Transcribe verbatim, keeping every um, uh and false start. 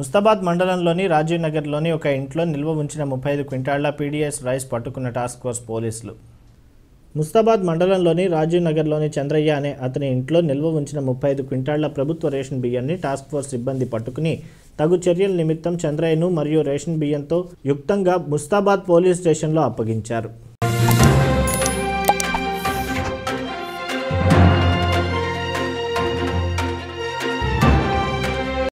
ముస్తాబాద్ మండలంలోని రాజీవ్నగర్లోని ఒక ఇంట్లో నిల్వ ఉంచిన ముప్పై ఐదు క్వింటాళ్ల పీడీఎస్ రైస్ పట్టుకున్న టాస్క్ ఫోర్స్ పోలీసులు. ముస్తాబాద్ మండలంలోని రాజీవ్నగర్లోని చంద్రయ్య అనే అతని ఇంట్లో నిల్వ ఉంచిన ముప్పై ఐదు క్వింటాళ్ల ప్రభుత్వ రేషన్ బియ్యాన్ని టాస్క్ ఫోర్స్ సిబ్బంది పట్టుకుని తగు చర్యల నిమిత్తం చంద్రయ్యను మరియు రేషన్ బియ్యంతో యుక్తంగా ముస్తాబాద్ పోలీస్ స్టేషన్లో అప్పగించారు.